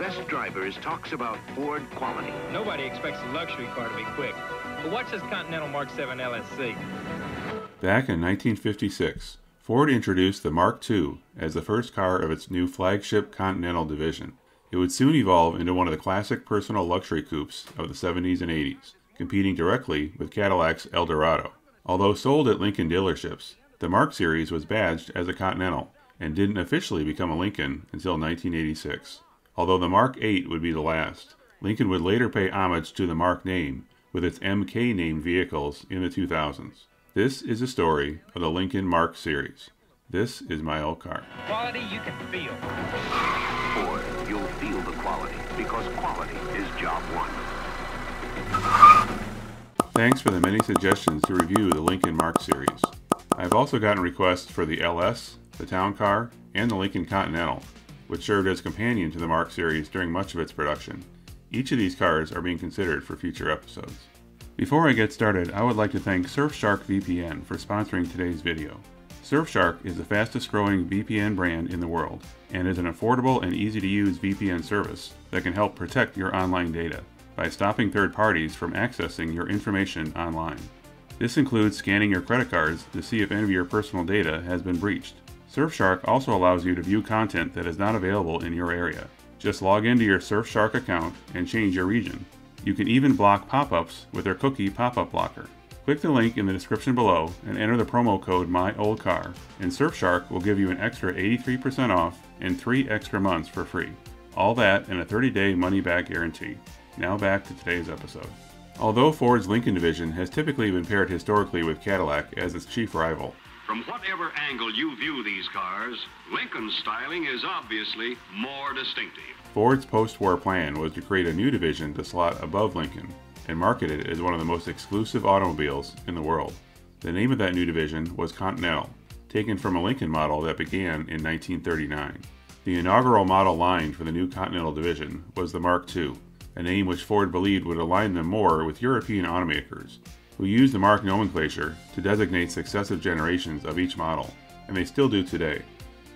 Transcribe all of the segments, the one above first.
best drivers talks about Ford quality. Nobody expects a luxury car to be quick. But watch this Continental Mark VII LSC. Back in 1956, Ford introduced the Mark II as the first car of its new flagship Continental division. It would soon evolve into one of the classic personal luxury coupes of the 70s and 80s, competing directly with Cadillac's Eldorado. Although sold at Lincoln dealerships, the Mark series was badged as a Continental and didn't officially become a Lincoln until 1986. Although the Mark VIII would be the last, Lincoln would later pay homage to the Mark name with its MK named vehicles in the 2000s. This is the story of the Lincoln Mark series. This is My Old Car. Quality you can feel. Ford, you'll feel the quality, because quality is job one. Thanks for the many suggestions to review the Lincoln Mark series. I've also gotten requests for the LS, the Town Car, and the Lincoln Continental, which served as companion to the Mark series during much of its production. Each of these cars are being considered for future episodes. Before I get started, I would like to thank Surfshark VPN for sponsoring today's video. Surfshark is the fastest growing VPN brand in the world, and is an affordable and easy to use VPN service that can help protect your online data by stopping third parties from accessing your information online. This includes scanning your credit cards to see if any of your personal data has been breached. Surfshark also allows you to view content that is not available in your area. Just log into your Surfshark account and change your region. You can even block pop-ups with their cookie pop-up blocker. Click the link in the description below and enter the promo code MYOLDCAR, and Surfshark will give you an extra 83% off and 3 extra months for free. All that and a 30-day money-back guarantee. Now back to today's episode. Although Ford's Lincoln division has typically been paired historically with Cadillac as its chief rival. From whatever angle you view these cars, Lincoln's styling is obviously more distinctive. Ford's post-war plan was to create a new division to slot above Lincoln and market it as one of the most exclusive automobiles in the world. The name of that new division was Continental, taken from a Lincoln model that began in 1939. The inaugural model line for the new Continental division was the Mark II, a name which Ford believed would align them more with European automakers, who used the Mark nomenclature to designate successive generations of each model, and they still do today.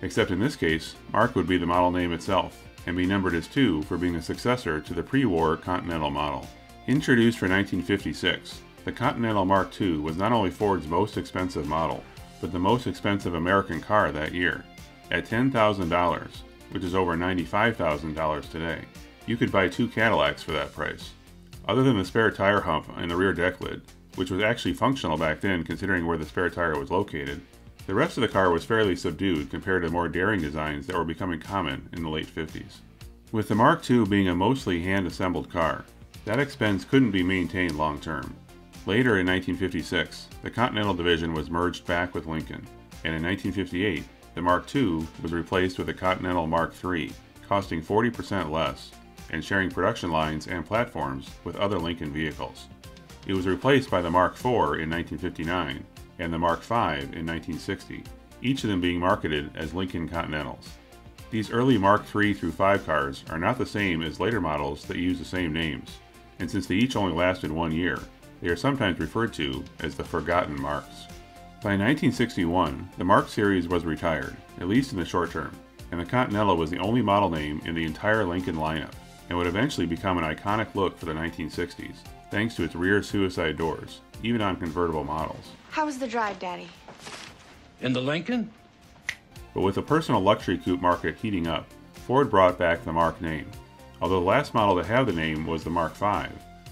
Except in this case, Mark would be the model name itself, and be numbered as 2 for being the successor to the pre-war Continental model. Introduced for 1956, the Continental Mark II was not only Ford's most expensive model, but the most expensive American car that year. At $10,000, which is over $95,000 today, you could buy 2 Cadillacs for that price. Other than the spare tire hump and the rear deck lid, which was actually functional back then considering where the spare tire was located, the rest of the car was fairly subdued compared to the more daring designs that were becoming common in the late 50s. With the Mark II being a mostly hand-assembled car, that expense couldn't be maintained long-term. Later in 1956, the Continental division was merged back with Lincoln, and in 1958, the Mark II was replaced with the Continental Mark III, costing 40% less, and sharing production lines and platforms with other Lincoln vehicles. It was replaced by the Mark IV in 1959 and the Mark V in 1960, each of them being marketed as Lincoln Continentals. These early Mark III through V cars are not the same as later models that use the same names, and since they each only lasted 1 year, they are sometimes referred to as the Forgotten Marks. By 1961, the Mark series was retired, at least in the short term, and the Continental was the only model name in the entire Lincoln lineup, and would eventually become an iconic look for the 1960s, thanks to its rear suicide doors, even on convertible models. How was the drive, Daddy? In the Lincoln? But with the personal luxury coupe market heating up, Ford brought back the Mark name. Although the last model to have the name was the Mark V,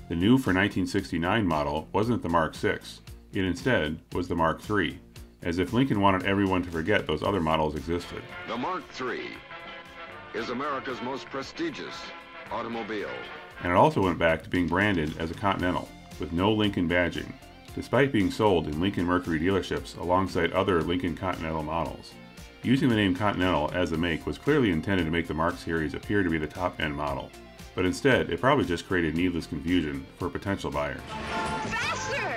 the new for 1969 model wasn't the Mark VI, it instead was the Mark III, as if Lincoln wanted everyone to forget those other models existed. The Mark III is America's most prestigious automobile. And it also went back to being branded as a Continental, with no Lincoln badging, despite being sold in Lincoln Mercury dealerships alongside other Lincoln Continental models. Using the name Continental as a make was clearly intended to make the Mark series appear to be the top-end model, but instead it probably just created needless confusion for potential buyers. Faster!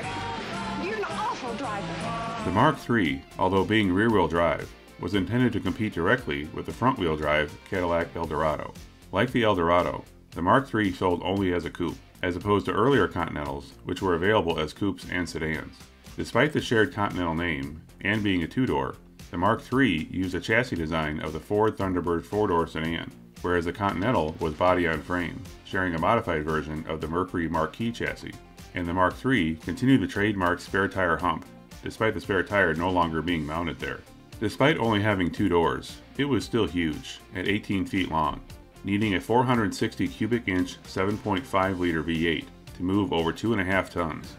You're an awful driver! The Mark III, although being rear-wheel drive, was intended to compete directly with the front-wheel drive Cadillac Eldorado. Like the Eldorado, the Mark III sold only as a coupe, as opposed to earlier Continentals, which were available as coupes and sedans. Despite the shared Continental name, and being a two-door, the Mark III used a chassis design of the Ford Thunderbird four-door sedan, whereas the Continental was body on frame, sharing a modified version of the Mercury Marquis chassis, and the Mark III continued the trademark spare tire hump, despite the spare tire no longer being mounted there. Despite only having two doors, it was still huge, at 18 feet long, needing a 460 cubic inch 7.5 liter V8 to move over 2.5 tons,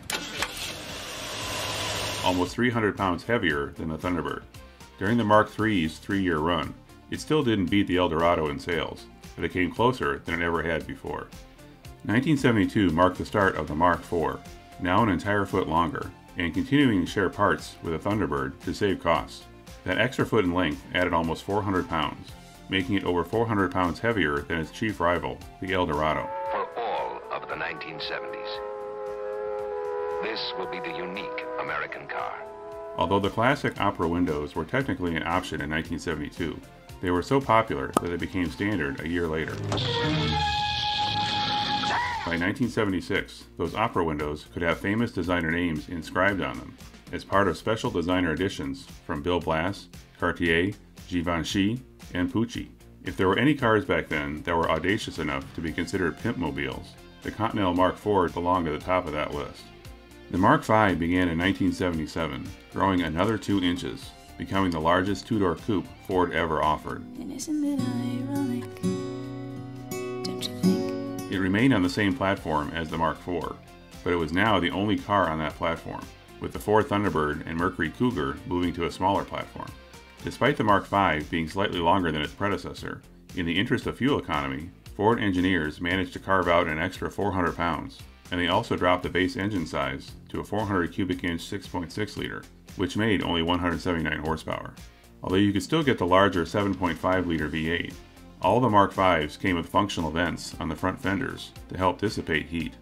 almost 300 pounds heavier than the Thunderbird. During the Mark III's 3-year run, it still didn't beat the Eldorado in sales, but it came closer than it ever had before. 1972 marked the start of the Mark IV, now an entire foot longer, and continuing to share parts with a Thunderbird to save costs. That extra foot in length added almost 400 pounds, making it over 400 pounds heavier than its chief rival, the Eldorado. For all of the 1970s, this will be the unique American car. Although the classic Opera windows were technically an option in 1972, they were so popular that it became standard a year later. By 1976, those Opera windows could have famous designer names inscribed on them as part of special designer editions from Bill Blass, Cartier, Givenchy, and Pucci. If there were any cars back then that were audacious enough to be considered pimp mobiles, the Continental Mark IV belonged at the top of that list. The Mark V began in 1977, growing another 2 inches, becoming the largest two-door coupe Ford ever offered. And isn't it ironic? Don't you think? It remained on the same platform as the Mark IV, but it was now the only car on that platform, with the Ford Thunderbird and Mercury Cougar moving to a smaller platform. Despite the Mark V being slightly longer than its predecessor, in the interest of fuel economy, Ford engineers managed to carve out an extra 400 pounds, and they also dropped the base engine size to a 400 cubic inch 6.6 liter, which made only 179 horsepower. Although you could still get the larger 7.5 liter V8, all the Mark Vs came with functional vents on the front fenders to help dissipate heat.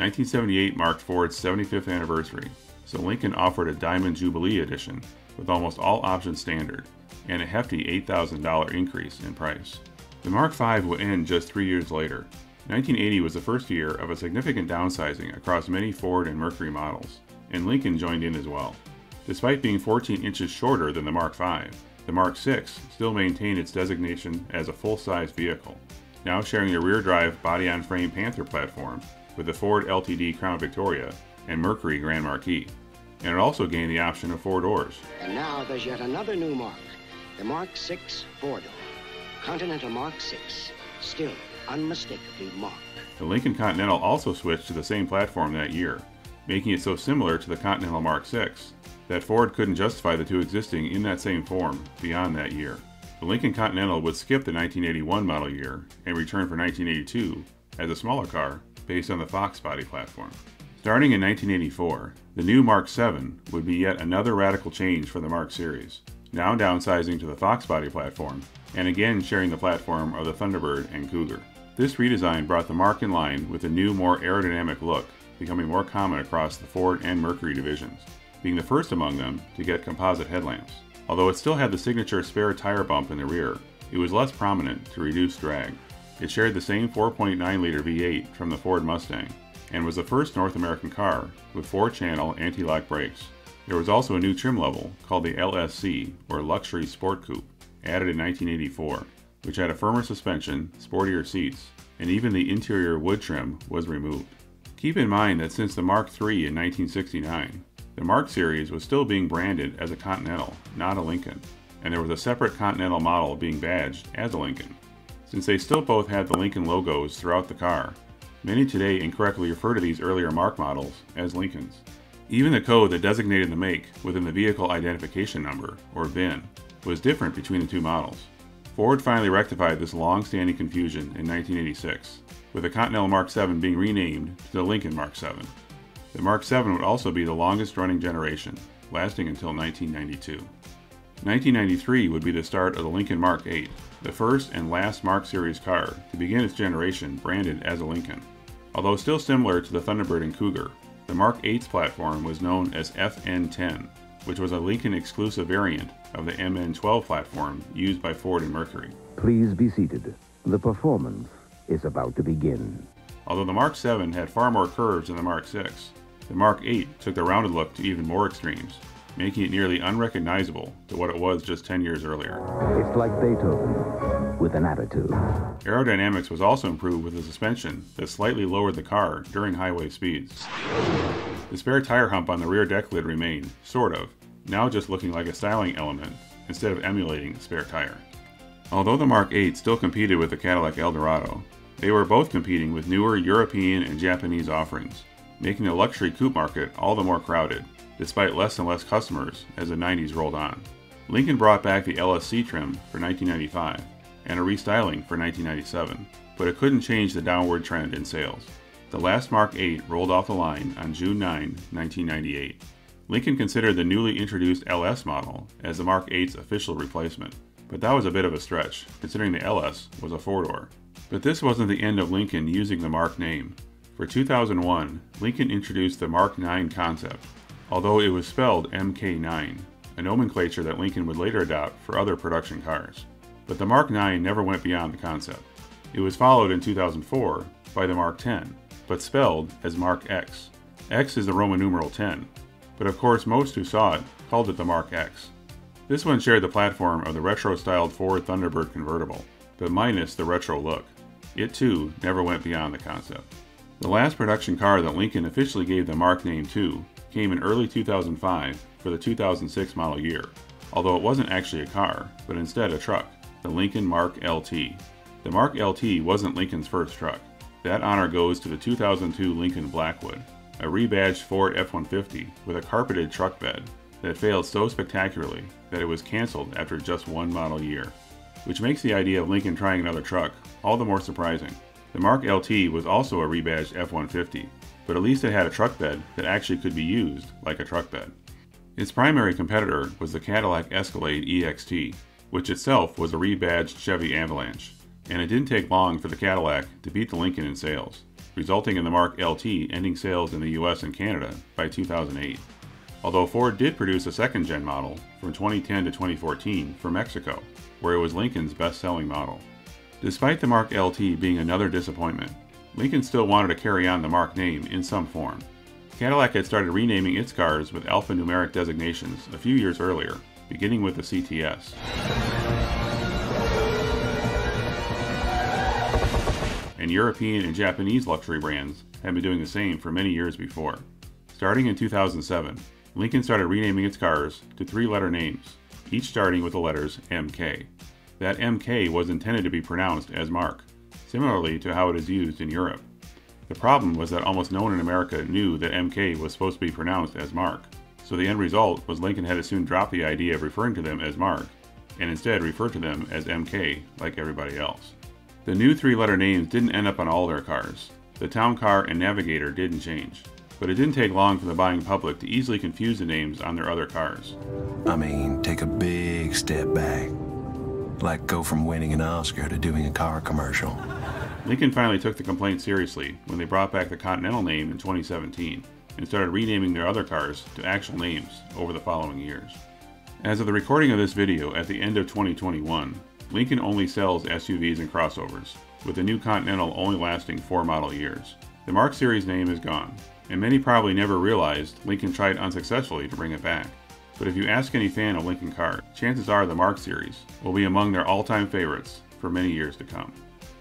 1978 marked Ford's 75th anniversary, so Lincoln offered a Diamond Jubilee edition with almost all options standard, and a hefty $8,000 increase in price. The Mark V would end just 3 years later. 1980 was the first year of a significant downsizing across many Ford and Mercury models, and Lincoln joined in as well. Despite being 14 inches shorter than the Mark V, the Mark VI still maintained its designation as a full-size vehicle, now sharing the rear-drive body-on-frame Panther platform with the Ford LTD Crown Victoria and Mercury Grand Marquis, and it also gained the option of 4 doors. And now there's yet another new Mark, the Mark VI 4-door, Continental Mark VI, still unmistakably marked. The Lincoln Continental also switched to the same platform that year, making it so similar to the Continental Mark VI that Ford couldn't justify the two existing in that same form beyond that year. The Lincoln Continental would skip the 1981 model year and return for 1982 as a smaller car based on the Fox body platform. Starting in 1984, the new Mark VII would be yet another radical change for the Mark series, now downsizing to the Fox body platform and again sharing the platform of the Thunderbird and Cougar. This redesign brought the Mark in line with a new, more aerodynamic look, becoming more common across the Ford and Mercury divisions, being the first among them to get composite headlamps. Although it still had the signature spare tire bump in the rear, it was less prominent to reduce drag. It shared the same 4.9 liter V8 from the Ford Mustang, and was the first North American car with 4-channel anti-lock brakes. There was also a new trim level called the LSC, or Luxury Sport Coupe, added in 1984, which had a firmer suspension, sportier seats, and even the interior wood trim was removed. Keep in mind that since the Mark III in 1969, the Mark series was still being branded as a Continental, not a Lincoln, and there was a separate Continental model being badged as a Lincoln. Since they still both had the Lincoln logos throughout the car, many today incorrectly refer to these earlier Mark models as Lincolns. Even the code that designated the make within the Vehicle Identification Number, or VIN, was different between the two models. Ford finally rectified this long-standing confusion in 1986, with the Continental Mark VII being renamed to the Lincoln Mark VII. The Mark VII would also be the longest-running generation, lasting until 1992. 1993 would be the start of the Lincoln Mark VIII, the first and last Mark series car to begin its generation branded as a Lincoln. Although still similar to the Thunderbird and Cougar, the Mark VIII's platform was known as FN10, which was a Lincoln-exclusive variant of the MN12 platform used by Ford and Mercury. Please be seated. The performance is about to begin. Although the Mark VII had far more curves than the Mark VI, the Mark VIII took the rounded look to even more extremes, making it nearly unrecognizable to what it was just 10 years earlier. It's like Beethoven. with an attitude. Aerodynamics was also improved with the suspension that slightly lowered the car during highway speeds. The spare tire hump on the rear deck lid remained, sort of, now just looking like a styling element instead of emulating the spare tire. Although the Mark VIII still competed with the Cadillac Eldorado, they were both competing with newer European and Japanese offerings, making the luxury coupe market all the more crowded, despite less and less customers as the 90s rolled on. Lincoln brought back the LSC trim for 1995 and a restyling for 1997, but it couldn't change the downward trend in sales. The last Mark VIII rolled off the line on June 9, 1998. Lincoln considered the newly introduced LS model as the Mark VIII's official replacement, but that was a bit of a stretch, considering the LS was a four-door. But this wasn't the end of Lincoln using the Mark name. For 2001, Lincoln introduced the Mark IX concept, although it was spelled MK9, a nomenclature that Lincoln would later adopt for other production cars. But the Mark IX never went beyond the concept. It was followed in 2004 by the Mark X, but spelled as Mark X. X is the Roman numeral 10, but of course most who saw it called it the Mark X. This one shared the platform of the retro-styled Ford Thunderbird convertible, but minus the retro look. It too never went beyond the concept. The last production car that Lincoln officially gave the Mark name to came in early 2005 for the 2006 model year, although it wasn't actually a car, but instead a truck, the Lincoln Mark LT. The Mark LT wasn't Lincoln's first truck. That honor goes to the 2002 Lincoln Blackwood, a rebadged Ford F-150 with a carpeted truck bed that failed so spectacularly that it was canceled after just one model year, which makes the idea of Lincoln trying another truck all the more surprising. The Mark LT was also a rebadged F-150, but at least it had a truck bed that actually could be used like a truck bed. Its primary competitor was the Cadillac Escalade EXT, which itself was a rebadged Chevy Avalanche, and it didn't take long for the Cadillac to beat the Lincoln in sales, resulting in the Mark LT ending sales in the US and Canada by 2008. Although Ford did produce a second-gen model from 2010 to 2014 for Mexico, where it was Lincoln's best-selling model. Despite the Mark LT being another disappointment, Lincoln still wanted to carry on the Mark name in some form. Cadillac had started renaming its cars with alphanumeric designations a few years earlier, beginning with the CTS. And European and Japanese luxury brands had been doing the same for many years before. Starting in 2007, Lincoln started renaming its cars to three-letter names, each starting with the letters MK. That MK was intended to be pronounced as Mark, similarly to how it is used in Europe. The problem was that almost no one in America knew that MK was supposed to be pronounced as Mark, so the end result was Lincoln had to soon drop the idea of referring to them as Mark, and instead refer to them as MK like everybody else. The new three-letter names didn't end up on all their cars. The Town Car and Navigator didn't change, but it didn't take long for the buying public to easily confuse the names on their other cars. I mean, take a big step back. Like go from winning an Oscar to doing a car commercial. Lincoln finally took the complaint seriously when they brought back the Continental name in 2017 and started renaming their other cars to actual names over the following years. As of the recording of this video at the end of 2021, Lincoln only sells SUVs and crossovers, with the new Continental only lasting 4 model years. The Mark series name is gone, and many probably never realized Lincoln tried unsuccessfully to bring it back. But if you ask any fan of Lincoln cars, chances are the Mark series will be among their all-time favorites for many years to come.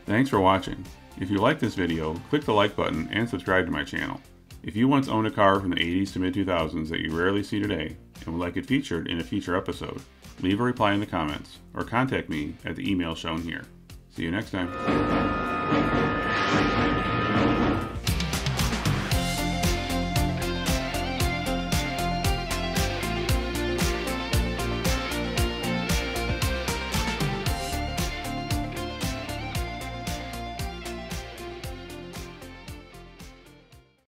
Thanks for watching. If you like this video, click the like button and subscribe to my channel. If you once owned a car from the 80s to mid-2000s that you rarely see today and would like it featured in a future episode, leave a reply in the comments or contact me at the email shown here. See you next time.